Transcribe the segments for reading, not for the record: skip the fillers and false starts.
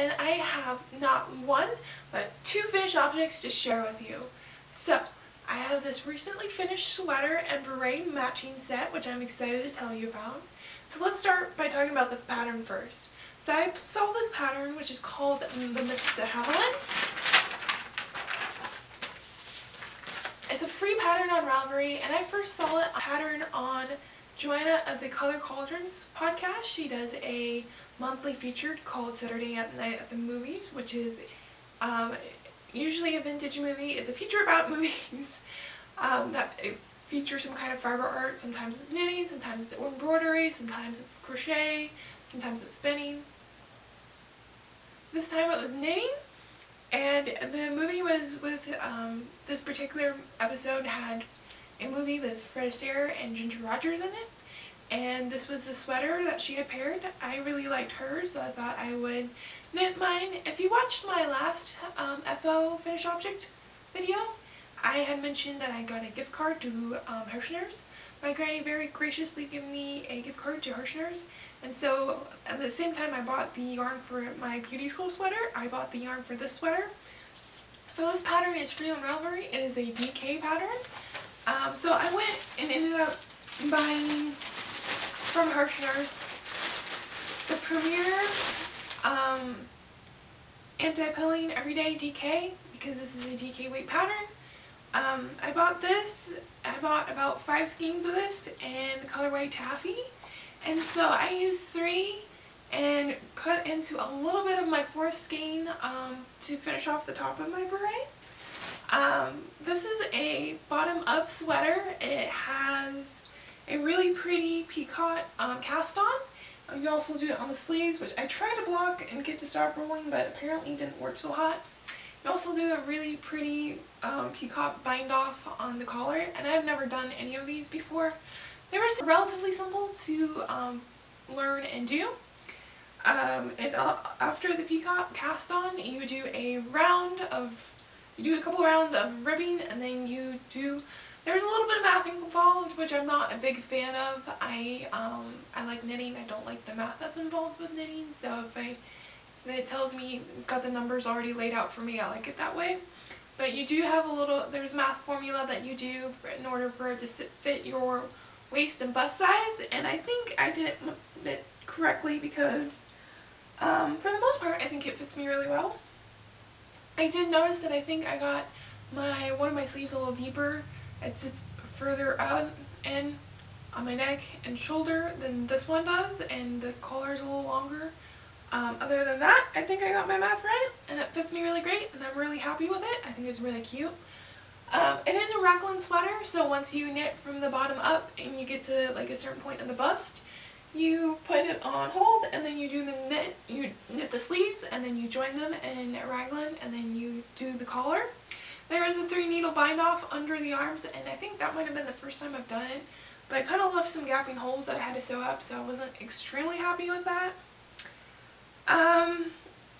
and I have not one, but two finished objects to share with you. So, I have this recently finished sweater and beret matching set, which I'm excited to tell you about. So let's start by talking about the pattern first. So I saw this pattern, which is called the Miss DeHavilland. It's a free pattern on Ravelry, and I first saw it pattern on Joanna of the Color Cauldrons podcast. She does a monthly featured called Saturday Night at the Movies, which is usually a vintage movie. It's a feature about movies that features some kind of fiber art. Sometimes it's knitting, sometimes it's embroidery, sometimes it's crochet, sometimes it's spinning. This time it was knitting, and the movie was with, this particular episode had a movie with Fred Astaire and Ginger Rogers in it, and this was the sweater that she had paired. I really liked hers, so I thought I would knit mine. If you watched my last FO Finished Object video, I had mentioned that I got a gift card to Herrschners. My granny very graciously gave me a gift card to Herrschners, and so at the same time I bought the yarn for my beauty school sweater, I bought the yarn for this sweater. So this pattern is free on Ravelry. It is a DK pattern. So I went and ended up buying from Herrschners the Premier Anti Pilling Everyday DK, because this is a DK weight pattern. I bought this, I bought about 5 skeins of this and the colorway Taffy, and so I used 3 and cut into a little bit of my 4th skein to finish off the top of my beret. This is a bottom up sweater. It has a really pretty peacock cast on. You also do it on the sleeves, which I tried to block and get to stop rolling, but apparently didn't work so hot. You also do a really pretty peacock bind off on the collar, and I've never done any of these before. They were relatively simple to learn and do. After the peacock cast on, you do a couple rounds of ribbing, and then you do. There's a little bit of math involved, which I'm not a big fan of. I like knitting. I don't like the math that's involved with knitting. So if it tells me it's got the numbers already laid out for me, I like it that way. But you do have there's math formula that you do in order for it to fit your waist and bust size. And I think I did it correctly because for the most part, I think it fits me really well. I did notice that I think I got one of my sleeves a little deeper. It sits further out in on my neck and shoulder than this one does, and the collar's a little longer. Other than that, I think I got my math right, and it fits me really great, and I'm really happy with it. I think it's really cute. It is a raglan sweater, so once you knit from the bottom up and you get to like a certain point in the bust, you put it on hold, and then you do the knit. You knit the sleeves, and then you join them in a raglan, and then you do the collar. There is a 3-needle bind off under the arms, and I think that might have been the first time I've done it, but I kind of left some gapping holes that I had to sew up, so I wasn't extremely happy with that.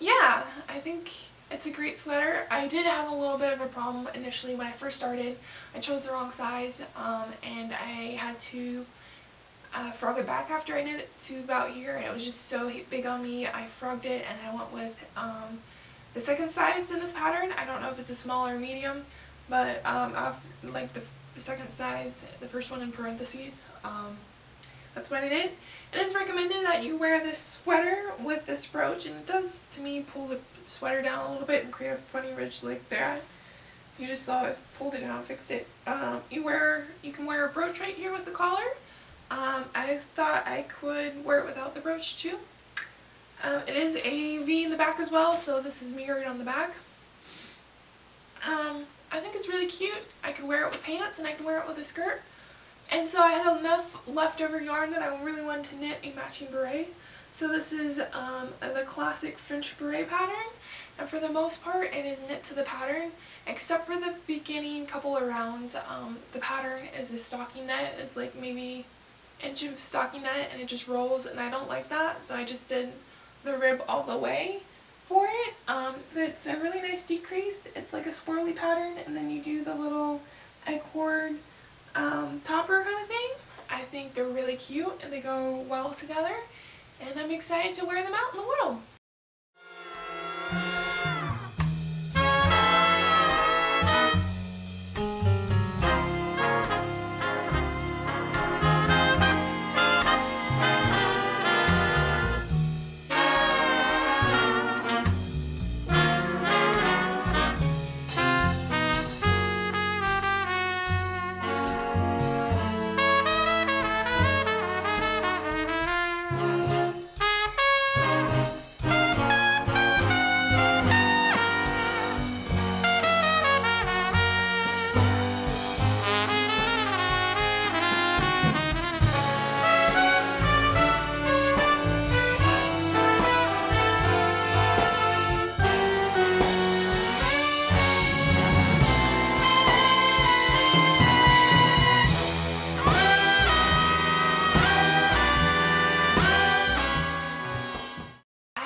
Yeah, I think it's a great sweater. I did have a little bit of a problem initially when I first started. I chose the wrong size, and I had to frog it back after I knit it to about here, and it was just so big on me. I frogged it, and I went with the second size in this pattern. I don't know if it's a small or medium, but I like the second size, the first one in parentheses. That's what I did. It is recommended that you wear this sweater with this brooch, and it does, to me, pull the sweater down a little bit and create a funny ridge like that. You just saw it, pulled it down, fixed it. You can wear a brooch right here with the collar. I thought I could wear it without the brooch too. It is a V in the back as well, so this is mirrored on the back. I think it's really cute. I could wear it with pants, and I can wear it with a skirt. And so I had enough leftover yarn that I really wanted to knit a matching beret. So this is the classic French beret pattern, and for the most part it is knit to the pattern, except for the beginning couple of rounds. The pattern is a stockinette. It's like maybe an inch of stockinette, and it just rolls, and I don't like that, so I just did the rib all the way for it. It's a really nice decrease. It's like a swirly pattern, and then you do the little I-cord topper kind of thing. I think they're really cute, and they go well together, and I'm excited to wear them out in the world.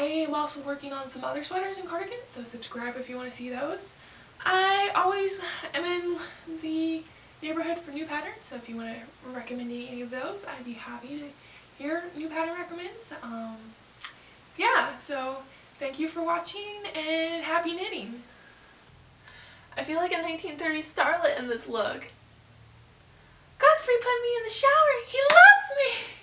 I am also working on some other sweaters and cardigans, so subscribe if you want to see those. I always am in the neighborhood for new patterns, so if you want to recommend any of those, I'd be happy to hear new pattern recommends. So yeah, so thank you for watching and happy knitting. I feel like a 1930s starlet in this look. Godfrey put me in the shower. He loves me!